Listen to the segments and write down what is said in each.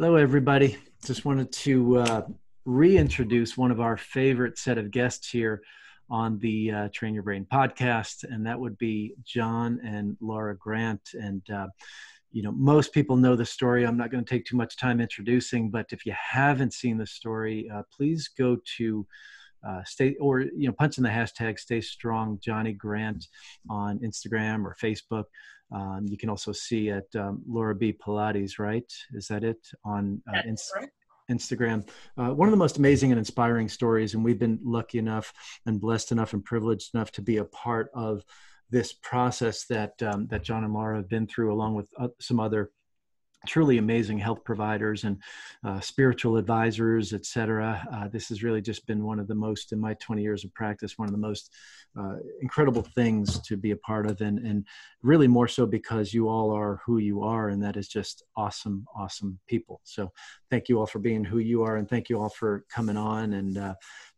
Hello, everybody. Just wanted to reintroduce one of our favorite set of guests here on the Train Your Brain podcast, and that would be John and Laura Grant. And, you know, most people know the story. I'm not going to take too much time introducing, but if you haven't seen the story, please go to punch in the hashtag #StayStrongJohnnyGrant on Instagram or Facebook. You can also see at Laura B. Pilates, right? Is that it? On Instagram. One of the most amazing and inspiring stories, and we've been lucky enough and blessed enough and privileged enough to be a part of this process that, that John and Laura have been through, along with some other truly amazing health providers and spiritual advisors, etc. This has really just been one of the most, in my 20 years of practice, one of the most incredible things to be a part of, and really more so because you all are who you are, and that is just awesome, awesome people. So thank you all for being who you are, and thank you all for coming on. And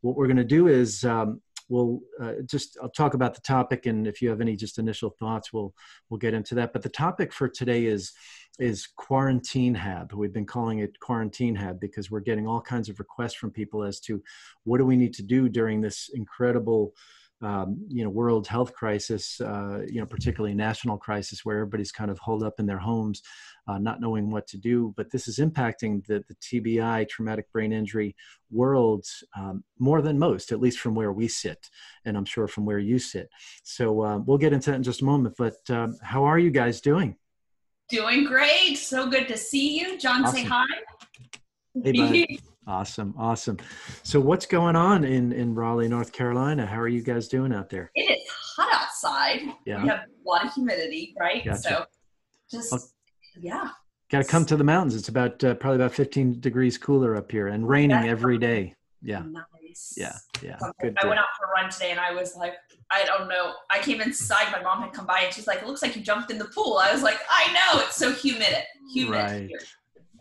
what we're going to do is I'll talk about the topic, and if you have any just initial thoughts, we'll get into that. But the topic for today is Quarantinehab. We've been calling it Quarantinehab because we're getting all kinds of requests from people as to what do we need to do during this incredible, world health crisis, particularly national crisis where everybody's kind of holed up in their homes, not knowing what to do. But this is impacting the TBI, traumatic brain injury world, more than most, at least from where we sit, and I'm sure from where you sit. So we'll get into that in just a moment, but how are you guys doing? Doing great. So good to see you. John, awesome. Say hi. Hey, buddy. Awesome. Awesome. So what's going on in Raleigh, North Carolina? How are you guys doing out there? It is hot outside. Yeah. We have a lot of humidity, right? Gotcha. So just, got to come to the mountains. It's about probably about 15 degrees cooler up here, and raining every day. Yeah. Nice. Yeah. Yeah. So good I went out for a run today, and I was like, I don't know. I came inside. My mom had come by, and she's like, "It looks like you jumped in the pool." I was like, "I know. It's so humid right here."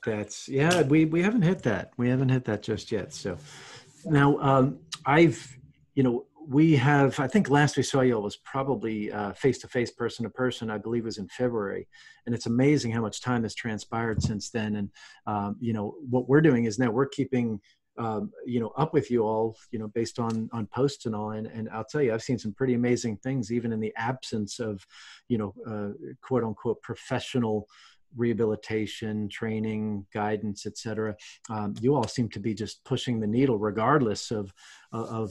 That's We haven't hit that. We haven't hit that just yet. So now I think last we saw you all was probably face to face, person to person, I believe was in February. And it's amazing how much time has transpired since then. And, what we're doing is now we're keeping, up with you all, based on posts and all. And I'll tell you, I've seen some pretty amazing things, even in the absence of, quote unquote, professional rehabilitation, training, guidance, etc. You all seem to be just pushing the needle, regardless of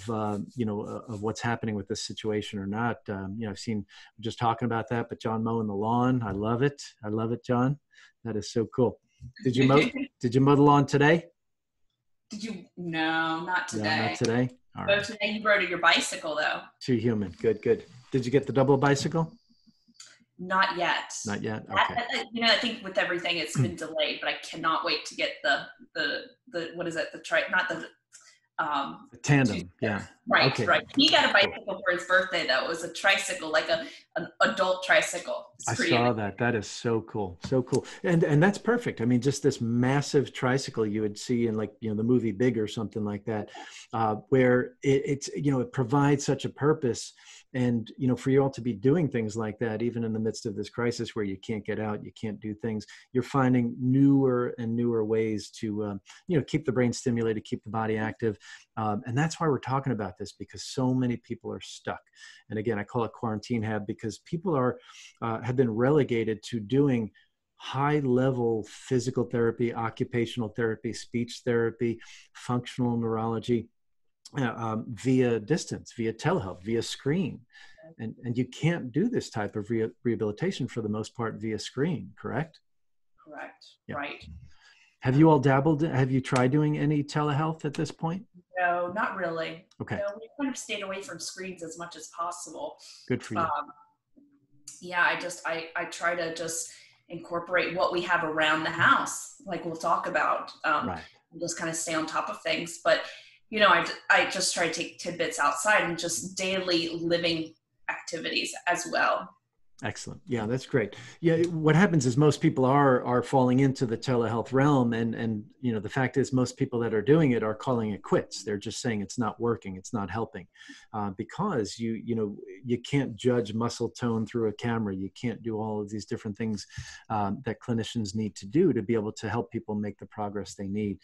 what's happening with this situation or not. I've seen just talking about that, but John mowing the lawn, I love it. I love it, John. That is so cool. Did you mow? Did you mow the lawn today? Did you? No, not today. No, not today. All right. So today you rode your bicycle, though. Too human. Good, good. Did you get the double bicycle? Not yet. Not yet. Okay. I think with everything it's been delayed, but I cannot wait to get the what is it? The tandem. Yeah. Right. Okay. Right. He got a bicycle for his birthday though. It was a tricycle, like an adult tricycle. I saw amazing. That is so cool. So cool. And that's perfect. I mean, just this massive tricycle you would see in the movie Big or something like that, where it provides such a purpose. And, for you all to be doing things like that, even in the midst of this crisis where you can't get out, you can't do things, you're finding newer and newer ways to, keep the brain stimulated, keep the body active. And that's why we're talking about this, because so many people are stuck. And again, I call it Quarantinehab because people have been relegated to doing high-level physical therapy, occupational therapy, speech therapy, functional neurology, via distance, via telehealth, via screen. And you can't do this type of rehabilitation for the most part via screen, correct? Correct. Yeah. Right. Have you all dabbled? Have you tried doing any telehealth at this point? No, not really. Okay. No, we kind of stayed away from screens as much as possible. Good for you. I try to just incorporate what we have around the house, like we'll talk about, right. Just kind of stay on top of things. But I just try to take tidbits outside and just daily living activities as well. Excellent. Yeah, that's great. Yeah, what happens is most people are falling into the telehealth realm, and you know, the fact is most people that are doing it are calling it quits. They're just saying it's not working, it's not helping, because you can't judge muscle tone through a camera. You can't do all of these different things that clinicians need to do to be able to help people make the progress they need.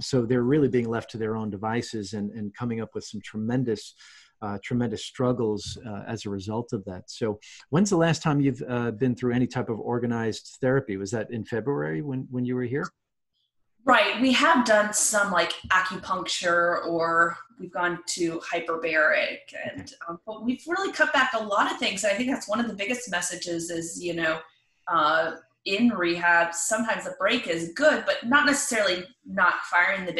So they're really being left to their own devices and coming up with some tremendous struggles as a result of that. So when's the last time you've been through any type of organized therapy? Was that in February when you were here? Right. We have done some like acupuncture, or we've gone to hyperbaric, and but we've really cut back a lot of things. And I think that's one of the biggest messages is, you know, in rehab, sometimes a break is good, but not necessarily not firing the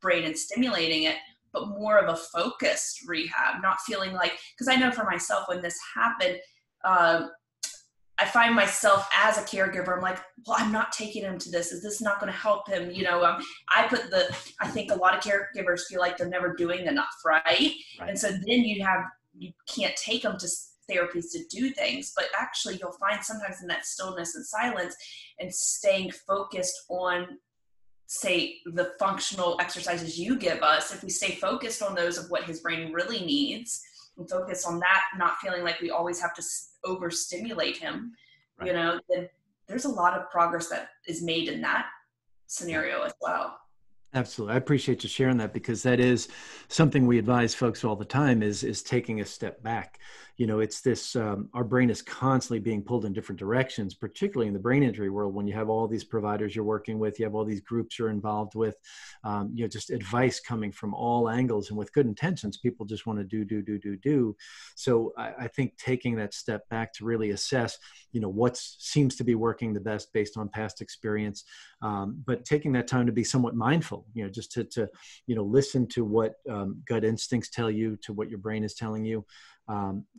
brain and stimulating it, but more of a focused rehab, not feeling like, because I know for myself when this happened, I find myself as a caregiver, I'm like, well, I'm not taking him to this. Is this not going to help him? You know, I think a lot of caregivers feel like they're never doing enough, right? And so then you can't take them to therapies to do things, but actually you'll find sometimes in that stillness and silence and staying focused on, say, the functional exercises you give us, if we stay focused on those of what his brain really needs and focus on that, not feeling like we always have to overstimulate him, you know, then there's a lot of progress that is made in that scenario as well. Absolutely. I appreciate you sharing that, because that is something we advise folks all the time is taking a step back. You know, it's this, our brain is constantly being pulled in different directions, particularly in the brain injury world, when you have all these providers you're working with, you have all these groups you're involved with, you know, just advice coming from all angles, and with good intentions, people just want to do. So I think taking that step back to really assess, you know, what seems to be working the best based on past experience, but taking that time to be somewhat mindful. You know, just to you know, listen to what gut instincts tell you, to what your brain is telling you.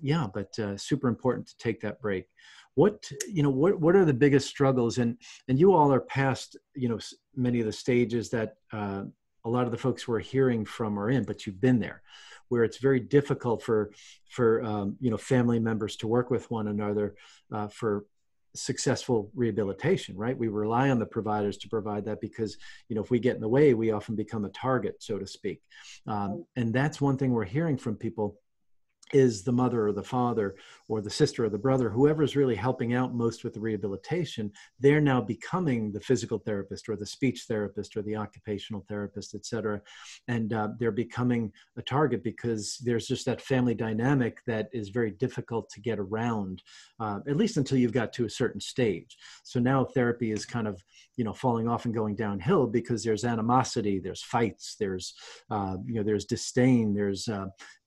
Yeah, but super important to take that break. What are the biggest struggles? And you all are past, you know, many of the stages that a lot of the folks we're hearing from are in, but you've been there, where it's very difficult for you know, family members to work with one another for successful rehabilitation, right? We rely on the providers to provide that, because, you know, if we get in the way, we often become a target, so to speak. And that's one thing we're hearing from people is the mother or the father or the sister or the brother, whoever's really helping out most with the rehabilitation, they're now becoming the physical therapist or the speech therapist or the occupational therapist, et cetera. And they're becoming a target, because there's just that family dynamic that is very difficult to get around, at least until you've got to a certain stage. So now therapy is kind of, you know, falling off and going downhill, because there's animosity, there's fights, there's, you know, there's disdain, there's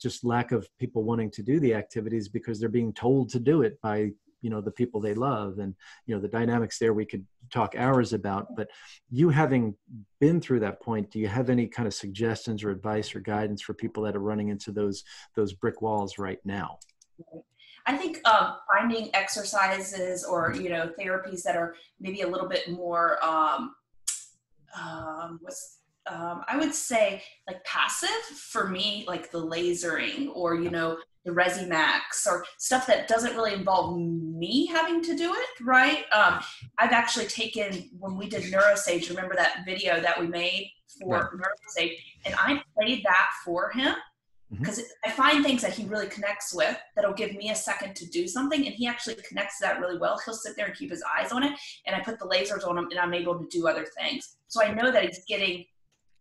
just lack of people wanting to do the activities because they're being told to do it by, you know, the people they love. And, you know, the dynamics there we could talk hours about, but you having been through that point, do you have any kind of suggestions or advice or guidance for people that are running into those brick walls right now? I think finding exercises or, you know, therapies that are maybe a little bit more, I would say like passive for me, like the lasering or, you know, the ResiMax or stuff that doesn't really involve me having to do it, right? I've actually taken, when we did Neurosage, remember that video that we made for Neurosage? And I played that for him, because I find things that he really connects with that'll give me a second to do something, and he actually connects to that really well. He'll sit there and keep his eyes on it, and I put the lasers on him and I'm able to do other things. So I know that he's getting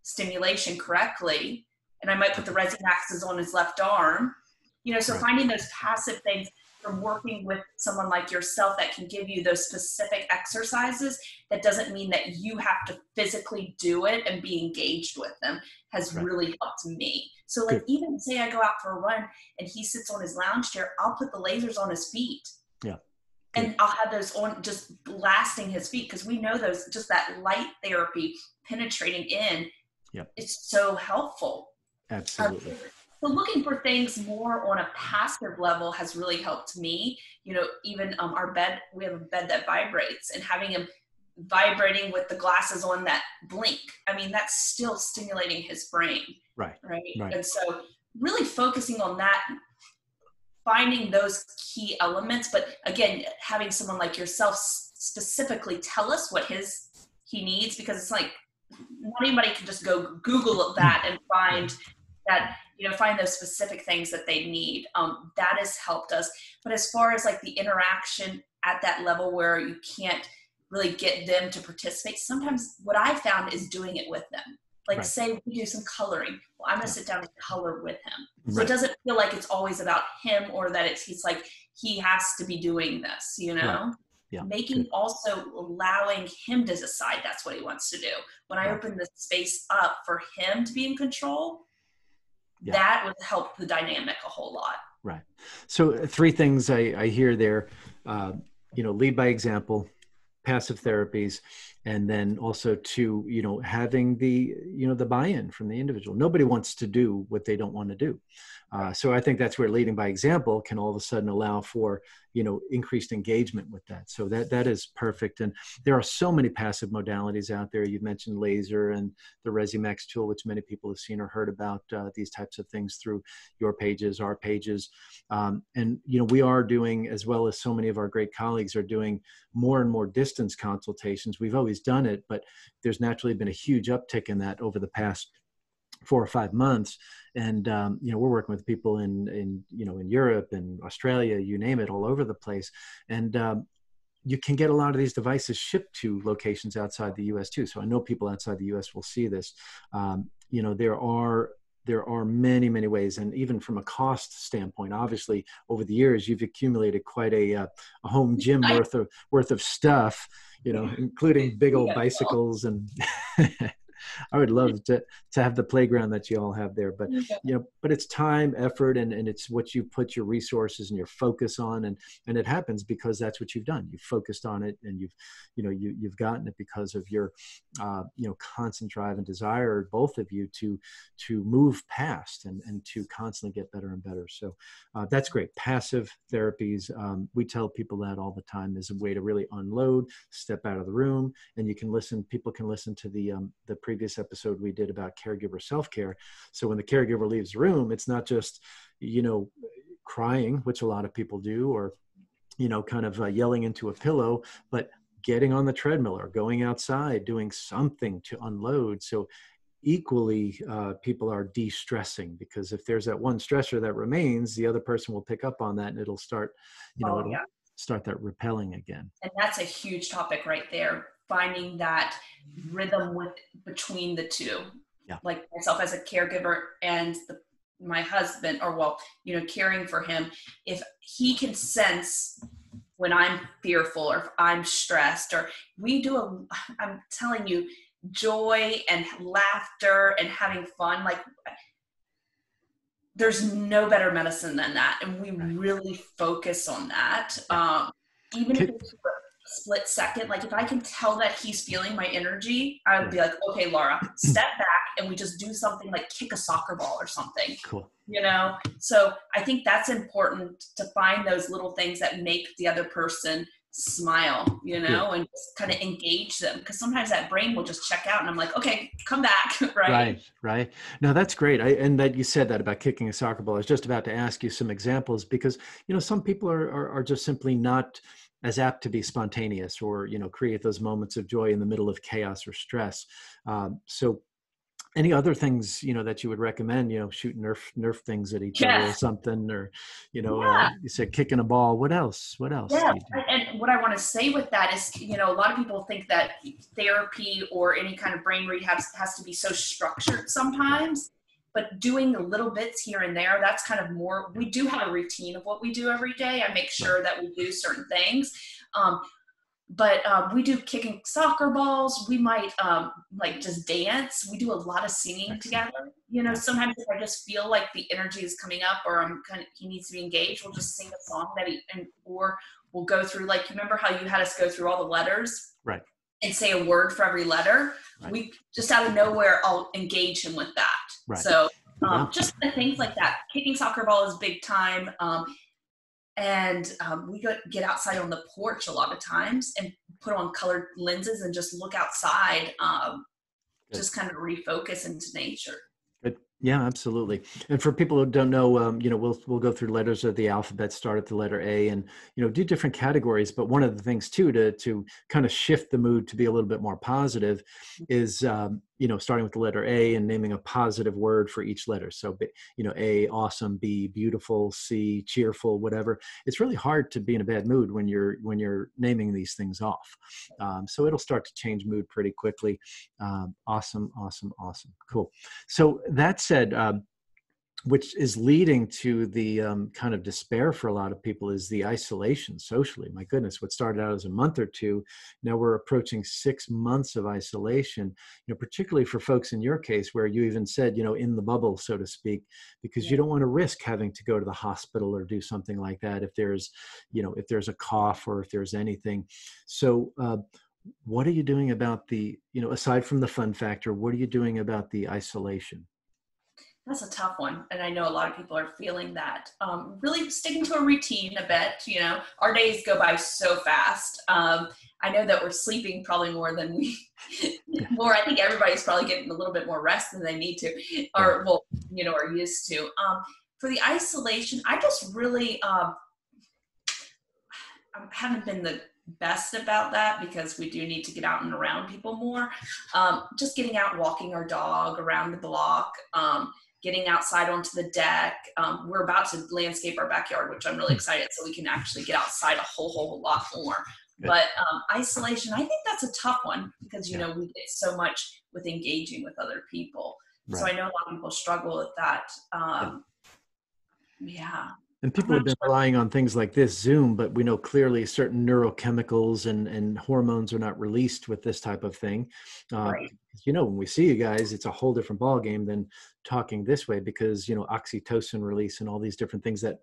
stimulation correctly, and I might put the ResiMaxes on his left arm, you know, so finding those passive things from working with someone like yourself that can give you those specific exercises that doesn't mean that you have to physically do it and be engaged with them has really helped me. So like even say I go out for a run and he sits on his lounge chair, I'll put the lasers on his feet. And I'll have those on just blasting his feet, because we know those, just that light therapy penetrating in. It's so helpful. Absolutely. So looking for things more on a passive level has really helped me. You know, even our bed, we have a bed that vibrates, and having him vibrating with the glasses on that blink, I mean, that's still stimulating his brain. Right. And so really focusing on that finding those key elements. But again, having someone like yourself specifically tell us what he needs, because it's like not anybody can just go Google that and find that, you know, find those specific things that they need. That has helped us. But as far as like the interaction at that level where you can't really get them to participate, sometimes what I found is doing it with them. Like right. Say we do some coloring. Well, I'm going to sit down and color with him. So right. It doesn't feel like it's always about him or that he's like, he has to be doing this, you know? Right. Yeah. Making, also allowing him to decide that's what he wants to do. When I open the space up for him to be in control, that would help the dynamic a whole lot. Right. So three things I hear there, you know, lead by example, passive therapies, and then also to, you know, having the, you know, the buy-in from the individual. Nobody wants to do what they don't want to do. So I think that's where leading by example can all of a sudden allow for, you know, increased engagement with that. So that is perfect. And there are so many passive modalities out there. You've mentioned laser and the ResiMax tool, which many people have seen or heard about, these types of things through your pages, our pages. And, you know, we are doing, as well as so many of our great colleagues are doing, more and more distance consultations. We've always done it, but there's naturally been a huge uptick in that over the past 4 or 5 months. And, you know, we're working with people in Europe and Australia, you name it, all over the place. And you can get a lot of these devices shipped to locations outside the U.S. too. So I know people outside the U.S. will see this. You know, there are many, many ways. And even from a cost standpoint, obviously over the years, you've accumulated quite a home gym worth of stuff, you know, including big old bicycles and... I would love to have the playground that you all have there, but you know, but it's time, effort, and it's what you put your resources and your focus on, and it happens because that's what you've done. You've focused on it, and you've gotten it because of your you know, constant drive and desire, both of you, to move past and to constantly get better and better. So that's great. Passive therapies, we tell people that all the time, is a way to really unload, step out of the room, and you can listen. People can listen to the previous episode we did about caregiver self-care. So when the caregiver leaves the room, it's not just, you know, crying, which a lot of people do, or, you know, kind of yelling into a pillow, but getting on the treadmill or going outside, doing something to unload. So equally, people are de-stressing, because if there's that one stressor that remains, the other person will pick up on that, and it'll start, you know, it'll start that repelling again. And that's a huge topic right there. Finding that rhythm between the two, like myself as a caregiver and my husband, or well, you know, caring for him. If he can sense when I'm fearful or if I'm stressed, or I'm telling you, joy and laughter and having fun, like there's no better medicine than that. And we really focus on that. Even if it's split second, like if I can tell that he's feeling my energy, I would be like, okay, Laura, step back, and we just do something like kick a soccer ball or something. Cool. You know, so I think that's important, to find those little things that make the other person smile, you know, and just kind of engage them, because sometimes that brain will just check out, and I'm like, okay, come back. Right. No, that's great. And that you said that about kicking a soccer ball, I was just about to ask you some examples, because, you know, some people are just simply not as apt to be spontaneous or, you know, create those moments of joy in the middle of chaos or stress. So any other things, you know, that you would recommend, you know, shooting nerf things at each other or something, or, you know, you said kicking a ball. What else? Yeah. And what I want to say with that is, you know, a lot of people think that therapy or any kind of brain rehab has to be so structured sometimes, but doing the little bits here and there, that's kind of more, we do have a routine of what we do every day. I make sure that we do certain things. We do kicking soccer balls. We might like just dance. We do a lot of singing together. You know, sometimes if I just feel like the energy is coming up, or I'm kind of, he needs to be engaged, we'll just sing a song or we'll go through, like, remember how you had us go through all the letters? Right. And say a word for every letter. Right. We just, out of nowhere, I'll engage him with that. Right. So just the things like that. Kicking soccer ball is big time. We get outside on the porch a lot of times and put on colored lenses and just look outside, just kind of refocus into nature. Good. Yeah, absolutely. And for people who don't know, we'll go through letters of the alphabet, start at the letter A, and do different categories. But one of the things too to kind of shift the mood to be a little bit more positive is starting with the letter A and naming a positive word for each letter. So A, awesome; B, beautiful; C, cheerful; whatever. It's really hard to be in a bad mood when you're naming these things off. So it'll start to change mood pretty quickly. Awesome, awesome, awesome, cool. So that's said, which is leading to the kind of despair for a lot of people is the isolation socially. My goodness, what started out as a month or two, now we're approaching 6 months of isolation, particularly for folks in your case where you even said, in the bubble, so to speak, because you don't want to risk having to go to the hospital or do something like that if there's, if there's a cough or if there's anything. So, what are you doing about the, aside from the fun factor, what are you doing about the isolation? That's a tough one. And I know a lot of people are feeling that. Really sticking to a routine a bit, our days go by so fast. I know that we're sleeping probably more than I think everybody's probably getting a little bit more rest than they need to, or are used to. For the isolation, I just really haven't been the best about that because we do need to get out and around people more. Just getting out, walking our dog around the block, getting outside onto the deck. We're about to landscape our backyard, which I'm really excited, so we can actually get outside a whole lot more. But isolation, I think that's a tough one because, we get so much with engaging with other people. Right. So I know a lot of people struggle with that. And people have been relying on things like this Zoom, but we know clearly certain neurochemicals and hormones are not released with this type of thing. Right. When we see you guys, it's a whole different ballgame than talking this way because, oxytocin release and all these different things that,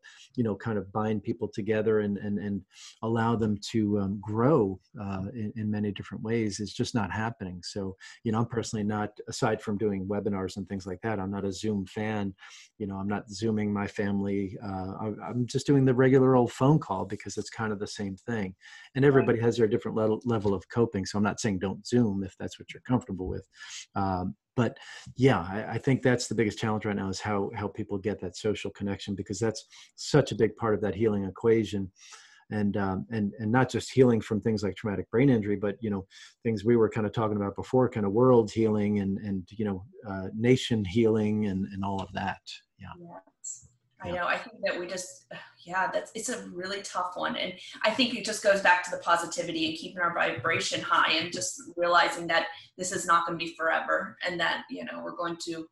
kind of bind people together and allow them to grow in many different ways is just not happening. So, I'm personally not, aside from doing webinars and things like that, I'm not a Zoom fan. I'm not Zooming my family. I'm just doing the regular old phone call because it's kind of the same thing. And everybody has their different level of coping. So I'm not saying don't Zoom if that's what you're comfortable with. But yeah, I think that's the biggest challenge right now is how people get that social connection because that's such a big part of that healing equation, and not just healing from things like traumatic brain injury, but things we were kind of talking about before, kind of world healing and nation healing and all of that. Yeah. Yes. I know. I think that we just, it's a really tough one. And I think it just goes back to the positivity and keeping our vibration high and just realizing that this is not going to be forever and that, we're going to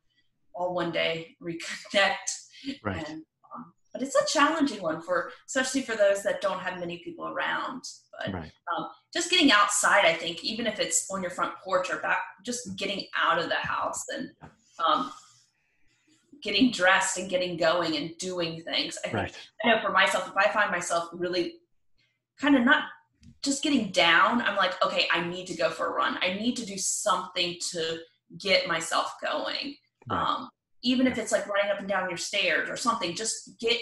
all one day reconnect. Right. And, but it's a challenging one especially for those that don't have many people around. But just getting outside, I think, even if it's on your front porch or back, just getting out of the house and, getting dressed and getting going and doing things. I know for myself, if I find myself really kind of not just getting down, I'm like, okay, I need to go for a run. I need to do something to get myself going. Right. Even if it's like running up and down your stairs or something, just get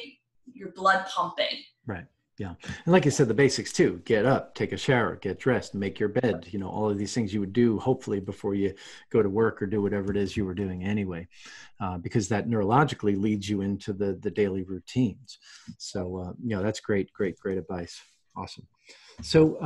your blood pumping. Right. Yeah. And like I said, the basics too, get up, take a shower, get dressed, make your bed, all of these things you would do hopefully before you go to work or do whatever it is you were doing anyway, because that neurologically leads you into the daily routines. So, that's great advice. Awesome. So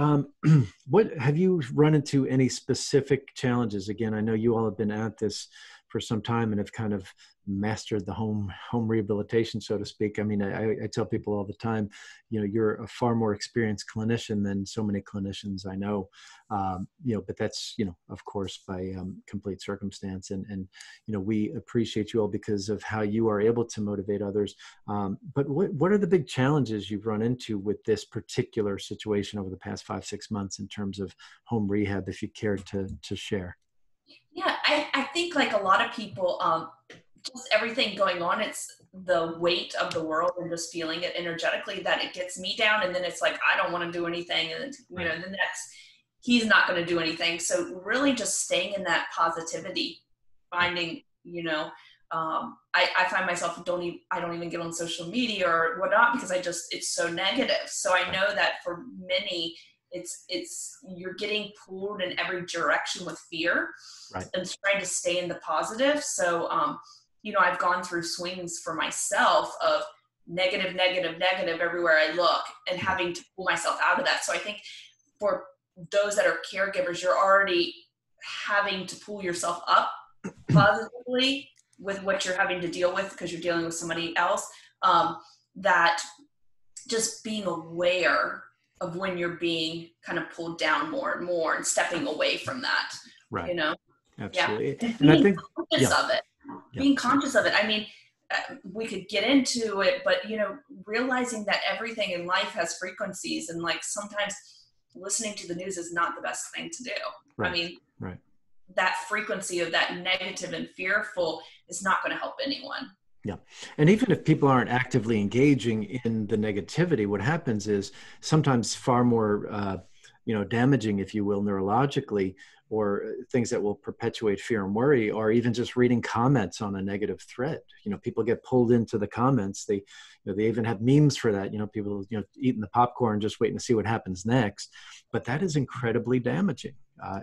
what have you run into any specific challenges? Again, I know you all have been at this for some time and have kind of mastered the home rehabilitation, so to speak. I mean, I tell people all the time, you're a far more experienced clinician than so many clinicians I know, but that's, of course, by complete circumstance. And, we appreciate you all because of how you are able to motivate others. But what are the big challenges you've run into with this particular situation over the past 5-6 months in terms of home rehab, if you care to share? Yeah, I think like a lot of people, just everything going on, it's the weight of the world and just feeling it energetically that it gets me down. And then it's like, I don't want to do anything. And then that's, he's not going to do anything. So really just staying in that positivity, finding, I find myself I don't even get on social media or whatnot because it's so negative. So I know that for many, you're getting pulled in every direction with fear and trying to stay in the positive. So you know, I've gone through swings for myself of negative, negative, negative everywhere I look and having to pull myself out of that. So I think for those that are caregivers, you're already having to pull yourself up positively with what you're having to deal with because you're dealing with somebody else, that just being aware of when you're being kind of pulled down more and more and stepping away from that, right? You know? Absolutely. Yeah. And I think being conscious of it. I mean, we could get into it, but, you know, realizing that everything in life has frequencies, and like sometimes listening to the news is not the best thing to do. Right. I mean, right. That frequency of that negative and fearful is not going to help anyone. Yeah. And even if people aren't actively engaging in the negativity, what happens is sometimes far more, you know, damaging, if you will, neurologically, or things that will perpetuate fear and worry, or even just reading comments on a negative thread. You know, people get pulled into the comments. They, you know, they even have memes for that. You know, people, you know, eating the popcorn, just waiting to see what happens next. But that is incredibly damaging.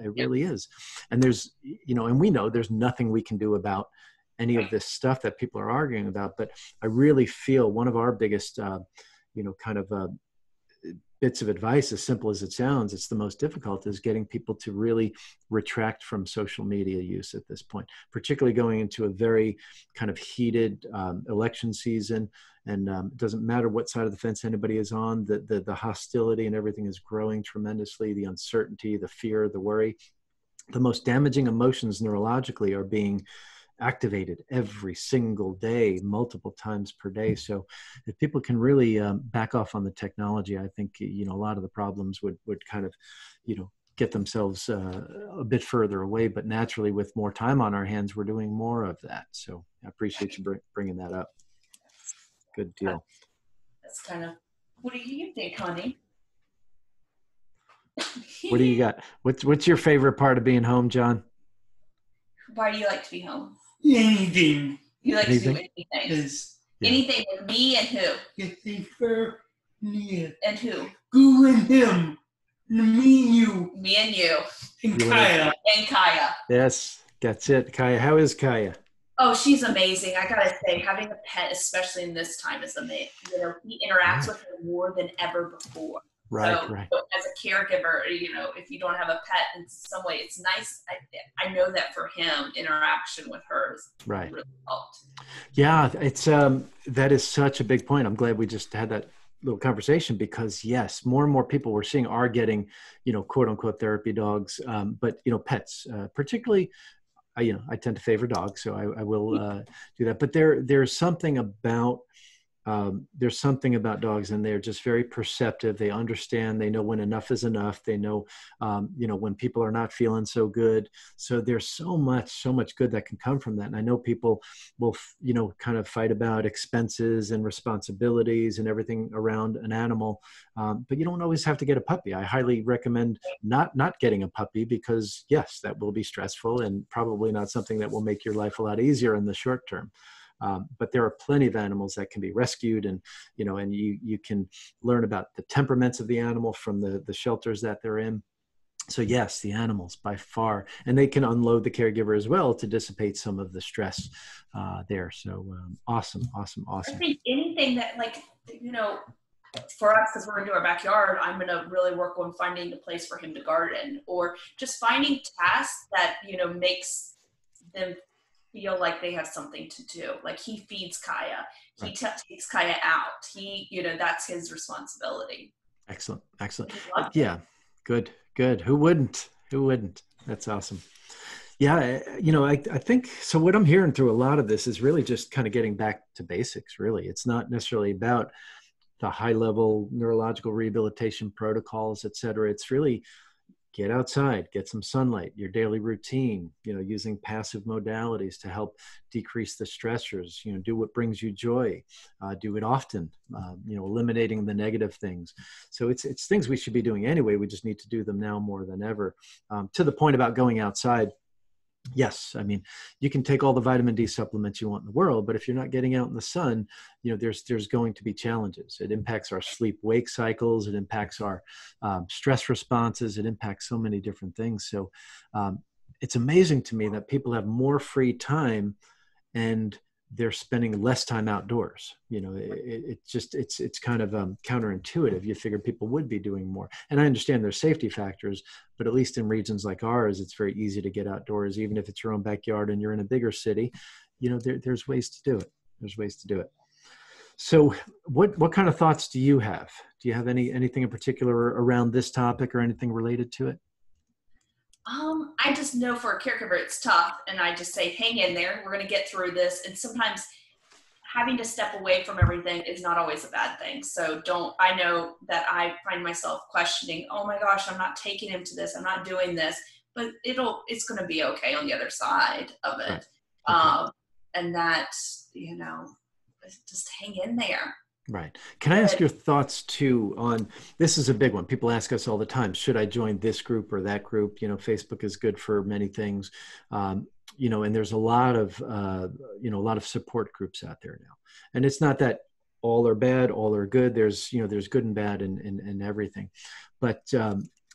It really is. And there's, you know, and we know there's nothing we can do about any of this stuff that people are arguing about. But I really feel one of our biggest, you know, kind of bits of advice, as simple as it sounds, it's the most difficult, is getting people to really retract from social media use at this point, particularly going into a very kind of heated election season. And it doesn't matter what side of the fence anybody is on, the hostility and everything is growing tremendously, the uncertainty, the fear, the worry. The most damaging emotions neurologically are being activated every single day, multiple times per day. So if people can really back off on the technology, I think, you know, a lot of the problems would kind of, you know, get themselves a bit further away. But naturally, with more time on our hands, we're doing more of that. So I appreciate you bringing that up. Good deal. That's kind of, what do you think, honey? What do you got? What's your favorite part of being home, John? Why do you like to be home? Anything. You like to do anything. Yes. Yeah. Anything with me and who? Get safer. Yeah. And who? Google him. Me and you. Me and you. And Kaya. And Kaya. Yes, that's it. Kaya. How is Kaya? Oh, she's amazing. I gotta say, having a pet, especially in this time, is amazing. You know, he interacts with her more than ever before. Right, so, right. So as a caregiver, you know, if you don't have a pet, in some way, it's nice. I know that for him, interaction with hers really helped. Yeah, it's that is such a big point. I'm glad we just had that little conversation, because yes, more and more people we're seeing are getting, you know, quote unquote therapy dogs, but you know, pets, particularly. You know, I tend to favor dogs, so I will do that. But there's something about. There's something about dogs, and they're just very perceptive. They understand, they know when enough is enough. They know, you know, when people are not feeling so good. So there's so much good that can come from that. And I know people will, you know, kind of fight about expenses and responsibilities and everything around an animal. But you don't always have to get a puppy. I highly recommend not getting a puppy, because yes, that will be stressful and probably not something that will make your life a lot easier in the short term. But there are plenty of animals that can be rescued, and, you know, and you can learn about the temperaments of the animal from the shelters that they're in. So yes, the animals by far, and they can unload the caregiver as well to dissipate some of the stress there. So awesome. I think anything that, like, you know, for us, because we're into our backyard, I'm going to really work on finding a place for him to garden, or just finding tasks that, you know, makes them feel like they have something to do. Like, he feeds Kaya, he takes Kaya out, he, you know, that's his responsibility. Excellent. Yeah, good. Who wouldn't? That's awesome. Yeah, you know, I think, so what I'm hearing through a lot of this is really just kind of getting back to basics, really. It's not necessarily about the high level neurological rehabilitation protocols, et cetera. It's really get outside, get some sunlight, your daily routine, you know, using passive modalities to help decrease the stressors, you know, do what brings you joy, do it often, you know, eliminating the negative things. So it's things we should be doing anyway. We just need to do them now more than ever. To the point about going outside. Yes. I mean, you can take all the vitamin D supplements you want in the world, but if you're not getting out in the sun, you know, there's going to be challenges. It impacts our sleep wake cycles. It impacts our stress responses. It impacts so many different things. So it's amazing to me that people have more free time and they're spending less time outdoors. You know, it's kind of counterintuitive. You figure people would be doing more. And I understand there's safety factors, but at least in regions like ours, it's very easy to get outdoors, even if it's your own backyard and you're in a bigger city. You know, there's ways to do it. There's ways to do it. So what kind of thoughts do you have? Do you have anything in particular around this topic or anything related to it? I just know for a caregiver, it's tough. And I just say, hang in there. We're going to get through this. And sometimes having to step away from everything is not always a bad thing. So I know that I find myself questioning, oh my gosh, I'm not taking him to this. I'm not doing this, but it's going to be okay on the other side of it. Right. Okay. And that, you know, just hang in there. Right. Can I ask your thoughts too on, this is a big one. People ask us all the time, should I join this group or that group? You know, Facebook is good for many things. You know, and there's a lot of, you know, a lot of support groups out there now. And it's not that all are bad, all are good. There's, you know, there's good and bad and everything. But,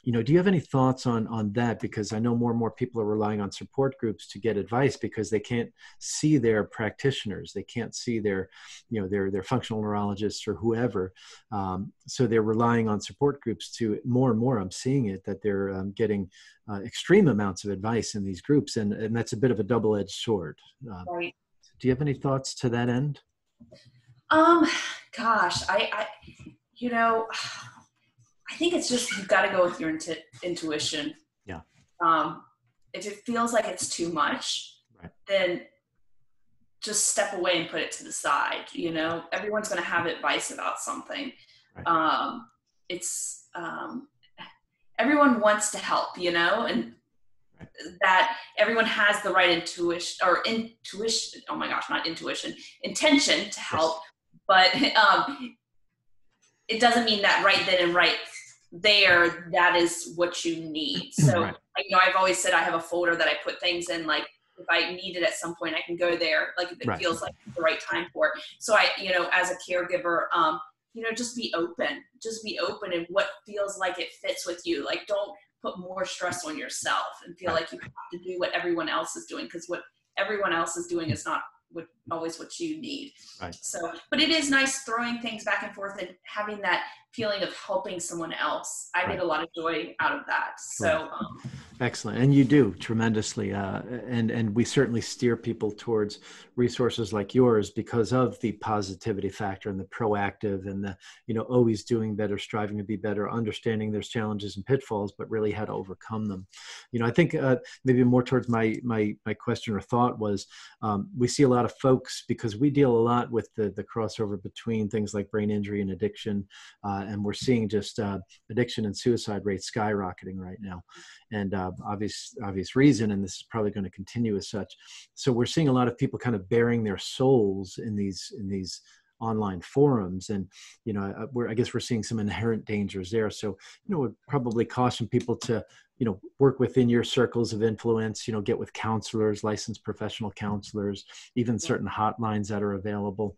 you know, do you have any thoughts on that? Because I know more and more people are relying on support groups to get advice because they can't see their practitioners. They can't see their, you know, their functional neurologists or whoever. So they're relying on support groups to more and more. I'm seeing it that they're getting extreme amounts of advice in these groups. And that's a bit of a double-edged sword. Right. Do you have any thoughts to that end? Gosh, I you know, I think it's just, you've got to go with your intuition. Yeah. If it feels like it's too much, right, then just step away and put it to the side. You know, everyone's going to have advice about something. Right. Everyone wants to help, you know, and right, that everyone has the right intention to help. Yes. But, it doesn't mean that right then and right there, that is what you need. So, right, you know, I've always said I have a folder that I put things in, like if I need it at some point, I can go there, like if it right, feels like the right time for it. So I, you know, as a caregiver, you know, just be open and what feels like it fits with you. Like, don't put more stress on yourself and feel right, like you have to do what everyone else is doing. 'Cause what everyone else is doing is not always what you need. Right. So, but it is nice throwing things back and forth and having that feeling of helping someone else. I right, get a lot of joy out of that. So, right. Excellent. And you do tremendously. And we certainly steer people towards resources like yours because of the positivity factor and the proactive and the, you know, always doing better, striving to be better, understanding there's challenges and pitfalls, but really how to overcome them. You know, I think maybe more towards my question or thought was we see a lot of folks, because we deal a lot with the crossover between things like brain injury and addiction. And we're seeing just addiction and suicide rates skyrocketing right now. And obvious reason, and this is probably going to continue as such. So we're seeing a lot of people kind of bearing their souls in these online forums. And, you know, I guess we're seeing some inherent dangers there. So, you know, we'd probably caution people to, you know, work within your circles of influence, you know, get with counselors, licensed professional counselors, even certain hotlines that are available,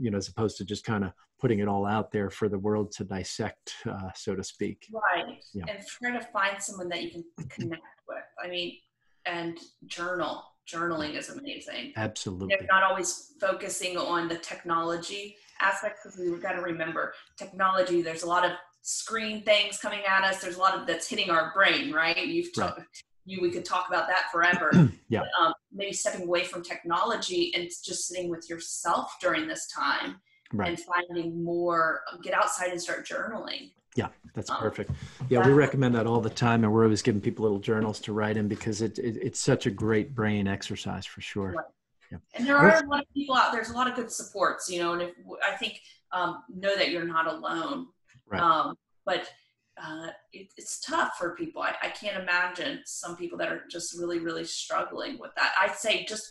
you know, as opposed to just kind of putting it all out there for the world to dissect, so to speak. Right. Yeah. And try to find someone that you can connect with. I mean, and journal. Journaling is amazing. Absolutely. They're not always focusing on the technology aspect, because we've got to remember technology, there's a lot of screen things coming at us. There's a lot of that's hitting our brain, right? We could talk about that forever. Yeah. But, maybe stepping away from technology and just sitting with yourself during this time, right, and finding more, get outside and start journaling. Yeah, that's perfect. Yeah, we recommend that all the time, and we're always giving people little journals to write in because it's such a great brain exercise for sure. Right. Yeah. And there are a lot of people out there. There's a lot of good supports, you know, and I think know that you're not alone. Right. But it's tough for people. I can't imagine some people that are just really, really struggling with that. I'd say just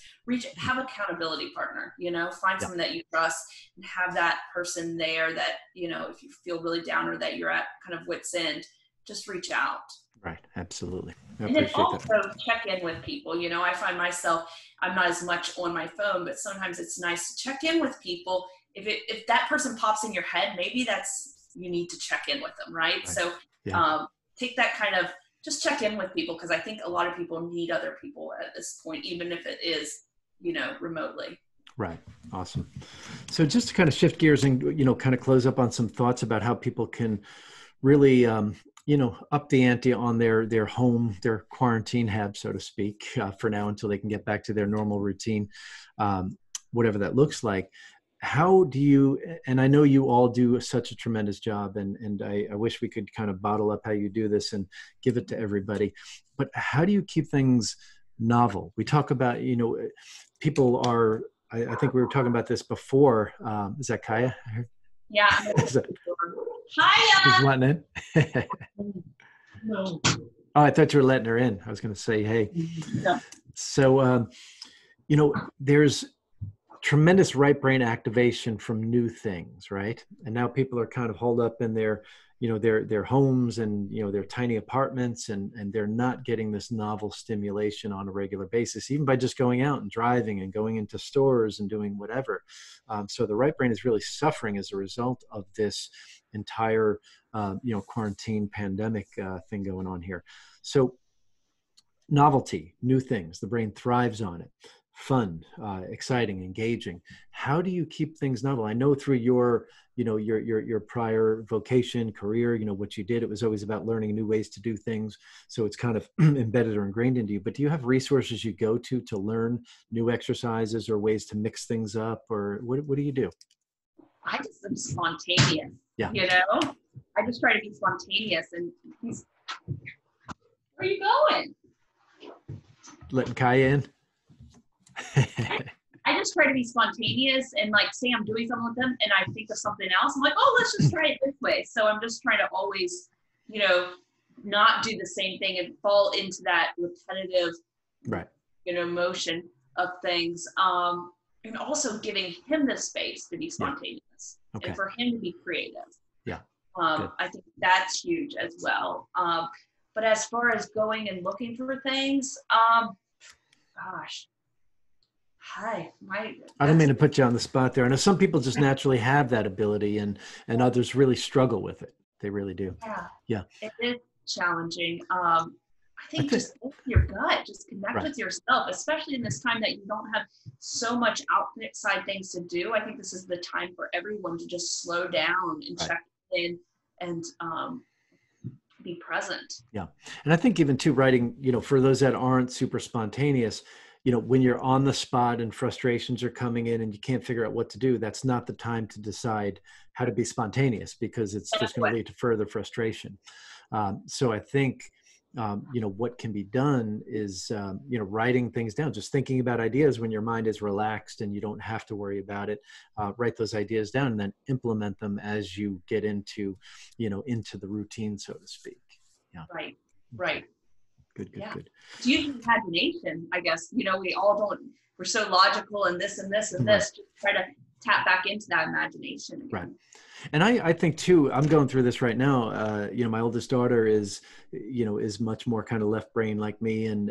have an accountability partner, you know, find someone that you trust and have that person there that, you know, if you feel really down or that you're at kind of wit's end, just reach out. Right. Absolutely. And then also check in with people. You know, I find myself, I'm not as much on my phone, but sometimes it's nice to check in with people. If that person pops in your head, maybe you need to check in with them, right? So take that kind of, just check in with people, because I think a lot of people need other people at this point, even if it is, you know, remotely. Right. Awesome. So just to kind of shift gears and, you know, kind of close up on some thoughts about how people can really, you know, up the ante on their home, their quarantine hab, so to speak, for now until they can get back to their normal routine, whatever that looks like. How do you, and I know you all do such a tremendous job, and I wish we could kind of bottle up how you do this and give it to everybody, but how do you keep things novel? We talk about, you know, people are, I think we were talking about this before. Is that Kaya? Yeah. Kaya! She's letting in? No. Oh, I thought you were letting her in. I was going to say, hey. Yeah. So, you know, there's tremendous right brain activation from new things, right? And now people are kind of holed up in their, you know, their homes and, you know, their tiny apartments, and they're not getting this novel stimulation on a regular basis, even by just going out and driving and going into stores and doing whatever. So the right brain is really suffering as a result of this entire, you know, quarantine pandemic thing going on here. So novelty, new things, the brain thrives on it. Fun, exciting, engaging. How do you keep things novel? I know through your, you know, your prior vocation, career, you know, what you did, it was always about learning new ways to do things. So it's kind of embedded or ingrained into you, but do you have resources you go to learn new exercises or ways to mix things up, or what do you do? I just am spontaneous, yeah. You know? I just try to be spontaneous and where are you going? Letting Kaya in? I just try to be spontaneous and like say I'm doing something with them and I think of something else. I'm like, oh, let's just try it this way. So I'm just trying to always, you know, not do the same thing and fall into that repetitive, right, you know, motion of things. And also giving him the space to be spontaneous, yeah. Okay. And for him to be creative. Yeah. I think that's huge as well. But as far as going and looking for things, gosh. Hi, I don't mean to put you on the spot there. I know some people just naturally have that ability, and others really struggle with it. They really do. Yeah. Yeah. It is challenging. I think just open your gut, just connect with yourself, especially in this time that you don't have so much outside things to do. I think this is the time for everyone to just slow down and check in and, be present. Yeah. And I think even too, writing, you know, for those that aren't super spontaneous, you know, when you're on the spot and frustrations are coming in and you can't figure out what to do, that's not the time to decide how to be spontaneous, because it's just going to lead to further frustration. So I think, you know, what can be done is, you know, writing things down, just thinking about ideas when your mind is relaxed and you don't have to worry about it. Write those ideas down and then implement them as you get into, you know, into the routine, so to speak. Yeah. Right, right. Good, yeah. Good. It's usually imagination, I guess. You know, we all don't, we're so logical and this and this and this. Just try to tap back into that imagination again. Right. And I think too, I'm going through this right now. You know, my oldest daughter is, you know, is much more kind of left brain like me, and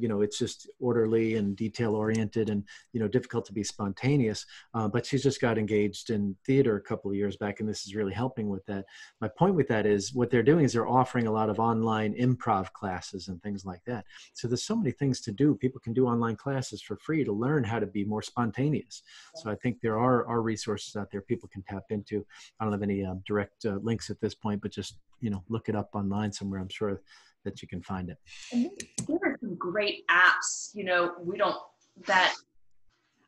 you know, it's just orderly and detail oriented and, you know, difficult to be spontaneous, but she's just got engaged in theater a couple of years back, and this is really helping with that. My point with that is what they're doing is they're offering a lot of online improv classes and things like that. So there's so many things to do. People can do online classes for free to learn how to be more spontaneous. So I think there are resources out there people can tap into. I don't have any direct links at this point, but just, you know, look it up online somewhere. I'm sure that you can find it. And there are some great apps, you know, that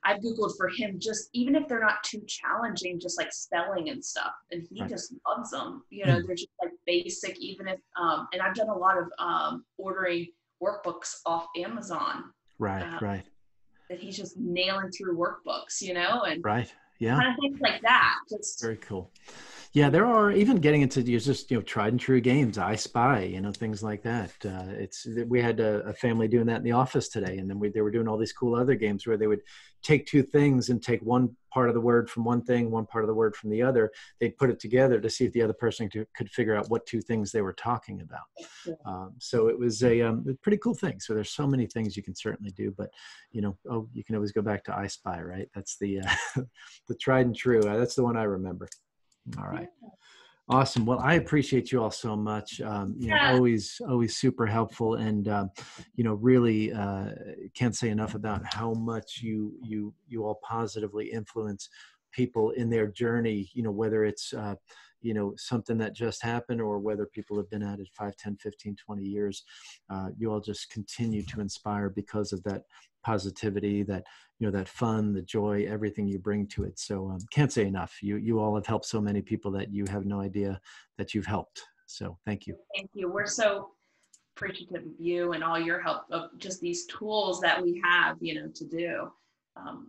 I've Googled for him, just even if they're not too challenging, just like spelling and stuff. And he just loves them, you know, they're just like basic, even if, and I've done a lot of ordering workbooks off Amazon. Right, right. That he's just nailing through workbooks, you know, and right. Yeah. Kind of things like that. Just very cool. Yeah, there are even getting into just, you know, tried and true games, I Spy, you know, things like that. We had a family doing that in the office today, and then they were doing all these cool other games where they would take two things and take one part of the word from one thing, one part of the word from the other. They'd put it together to see if the other person could figure out what two things they were talking about. Yeah. So it was a pretty cool thing. So there's so many things you can certainly do, but, you know, you can always go back to I Spy, right? That's the the tried and true. That's the one I remember. All right. Awesome. Well, I appreciate you all so much. You know, always super helpful, and you know, really can't say enough about how much you all positively influence people in their journey. You know, whether it's you know, something that just happened, or whether people have been at it 5, 10, 15, 20 years, you all just continue to inspire because of that positivity, that, you know, that fun, the joy, everything you bring to it. So can't say enough. You all have helped so many people that you have no idea that you've helped. So thank you. Thank you. We're so appreciative of you and all your help of just these tools that we have, you know, to do,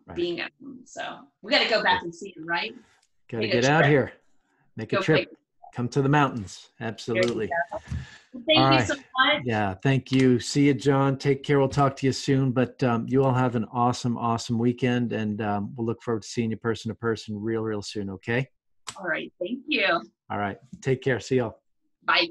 right. Being at them. So we got to go back and see them, right? Got to get out here. Make a trip. Come to the mountains. Absolutely. Thank you so much. Yeah, thank you. See you, John. Take care. We'll talk to you soon. But you all have an awesome, awesome weekend, and we'll look forward to seeing you person to person real soon, okay? All right. Thank you. All right. Take care. See y'all. Bye.